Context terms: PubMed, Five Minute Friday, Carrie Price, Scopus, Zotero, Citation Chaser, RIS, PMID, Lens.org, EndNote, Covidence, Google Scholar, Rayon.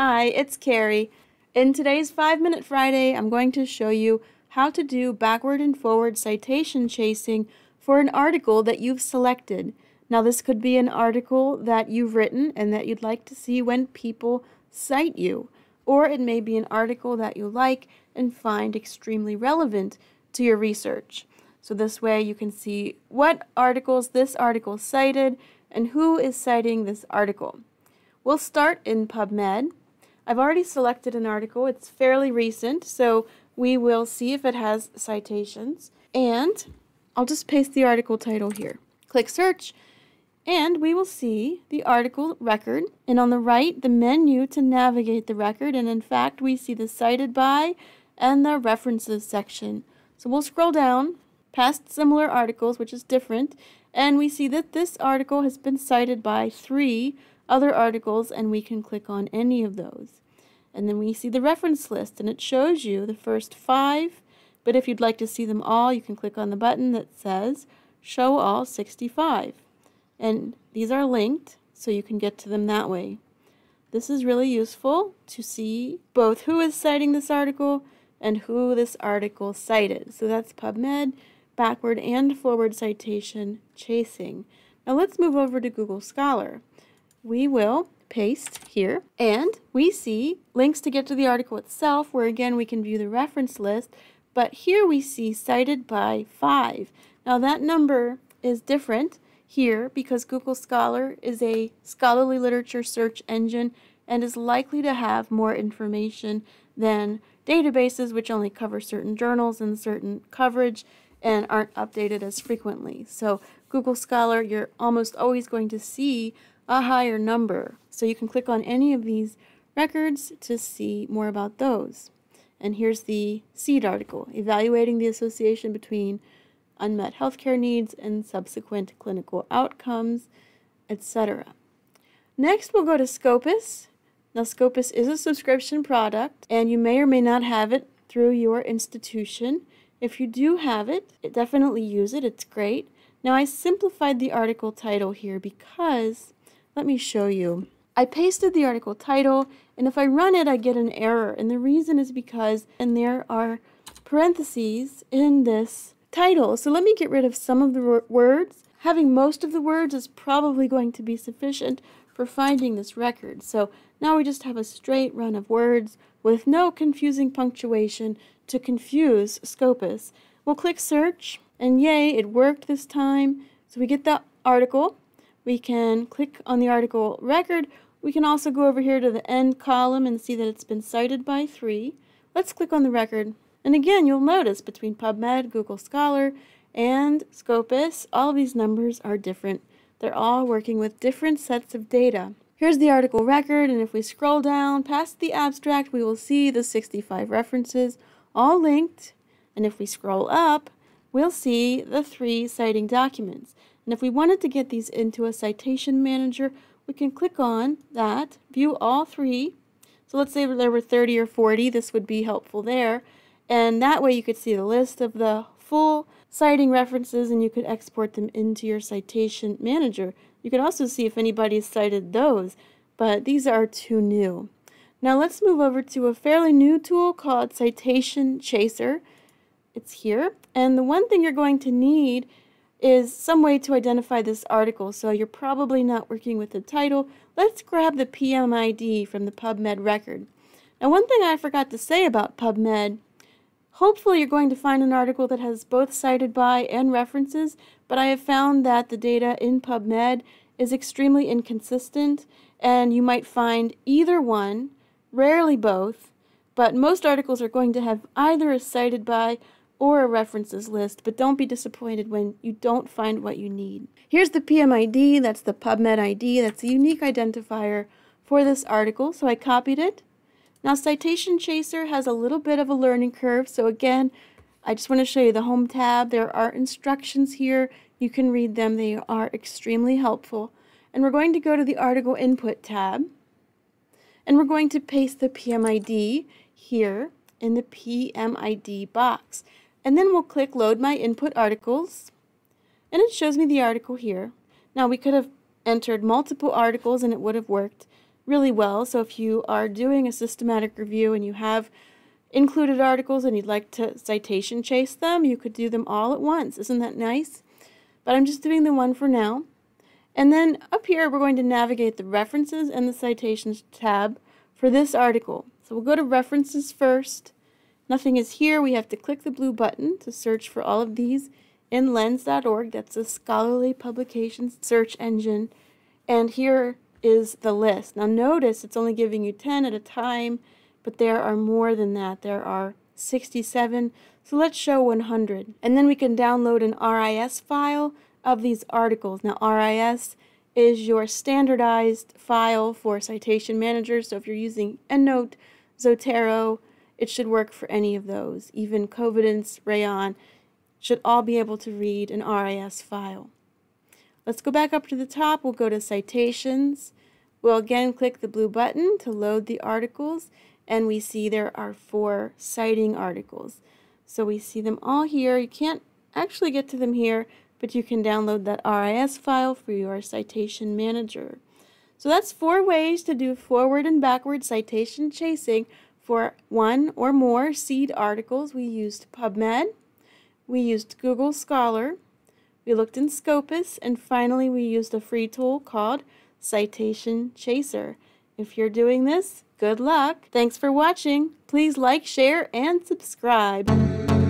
Hi, it's Carrie. In today's 5 Minute Friday, I'm going to show you how to do backward and forward citation chasing for an article that you've selected. Now, this could be an article that you've written and that you'd like to see when people cite you, or it may be an article that you like and find extremely relevant to your research. So this way you can see what articles this article cited and who is citing this article. We'll start in PubMed. I've already selected an article. It's fairly recent, so we will see if it has citations. And I'll just paste the article title here. Click search, and we will see the article record. And on the right, the menu to navigate the record. And in fact, we see the cited by and the references section. So we'll scroll down past similar articles, which is different. And we see that this article has been cited by three other articles, and we can click on any of those. And then we see the reference list, and it shows you the first five, but if you'd like to see them all, you can click on the button that says show all 65. And these are linked, so you can get to them that way. This is really useful to see both who is citing this article and who this article cited. So that's PubMed, backward and forward citation chasing. Now let's move over to Google Scholar. We will paste here, and we see links to get to the article itself, where again we can view the reference list, but here we see cited by 5. Now that number is different here because Google Scholar is a scholarly literature search engine and is likely to have more information than databases, which only cover certain journals and certain coverage and aren't updated as frequently. So Google Scholar, you're almost always going to see a higher number. So you can click on any of these records to see more about those. And here's the seed article, evaluating the association between unmet healthcare needs and subsequent clinical outcomes, etc. Next, we'll go to Scopus. Now, Scopus is a subscription product, and you may or may not have it through your institution. If you do have it, definitely use it. It's great. Now, I simplified the article title here because let me show you. I pasted the article title, and if I run it, I get an error. And the reason is because there are parentheses in this title. So let me get rid of some of the words. Having most of the words is probably going to be sufficient for finding this record. So now we just have a straight run of words with no confusing punctuation to confuse Scopus. We'll click search, and yay, it worked this time. So we get that article. We can click on the article record. We can also go over here to the end column and see that it's been cited by 3. Let's click on the record. And again, you'll notice between PubMed, Google Scholar, and Scopus, all of these numbers are different. They're all working with different sets of data. Here's the article record, and if we scroll down past the abstract, we will see the 65 references, all linked. And if we scroll up, we'll see the 3 citing documents. And if we wanted to get these into a citation manager, we can click on that, view all 3. So let's say there were 30 or 40, this would be helpful there. And that way you could see the list of the full citing references and you could export them into your citation manager. You could also see if anybody cited those, but these are too new. Now let's move over to a fairly new tool called Citation Chaser. It's here, and the one thing you're going to need is some way to identify this article, so you're probably not working with the title. Let's grab the PMID from the PubMed record. Now, one thing I forgot to say about PubMed, hopefully you're going to find an article that has both cited by and references, but I have found that the data in PubMed is extremely inconsistent, and you might find either one, rarely both, but most articles are going to have either a cited by or a references list, but don't be disappointed when you don't find what you need. Here's the PMID, that's the PubMed ID, that's a unique identifier for this article, so I copied it. Now Citation Chaser has a little bit of a learning curve, so again, I just want to show you the home tab. There are instructions here, you can read them, they are extremely helpful. And we're going to go to the Article Input tab, and we're going to paste the PMID here in the PMID box. And then we'll click Load My Input Articles, and it shows me the article here. Now, we could have entered multiple articles and it would have worked, really well. So if you are doing a systematic review and you have included articles and you'd like to citation chase them, you could do them all at once. Isn't that nice? But I'm just doing the one for now. And then up here we're going to navigate the references and the citations tab for this article. So we'll go to references first. Nothing is here. We have to click the blue button to search for all of these in Lens.org. That's a scholarly publications search engine. And here is the list. Now notice it's only giving you 10 at a time, but there are more than that. There are 67. So let's show 100. And then we can download an RIS file of these articles. Now RIS is your standardized file for citation managers. So if you're using EndNote, Zotero, it should work for any of those. Even Covidence, Rayon should all be able to read an RIS file. Let's go back up to the top. We'll go to Citations. We'll again click the blue button to load the articles, and we see there are 4 citing articles. So we see them all here. You can't actually get to them here, but you can download that RIS file for your citation manager. So that's 4 ways to do forward and backward citation chasing for one or more seed articles. We used PubMed. We used Google Scholar. We looked in Scopus, and finally we used a free tool called Citation Chaser. If you're doing this, good luck. Thanks for watching. Please like, share, and subscribe.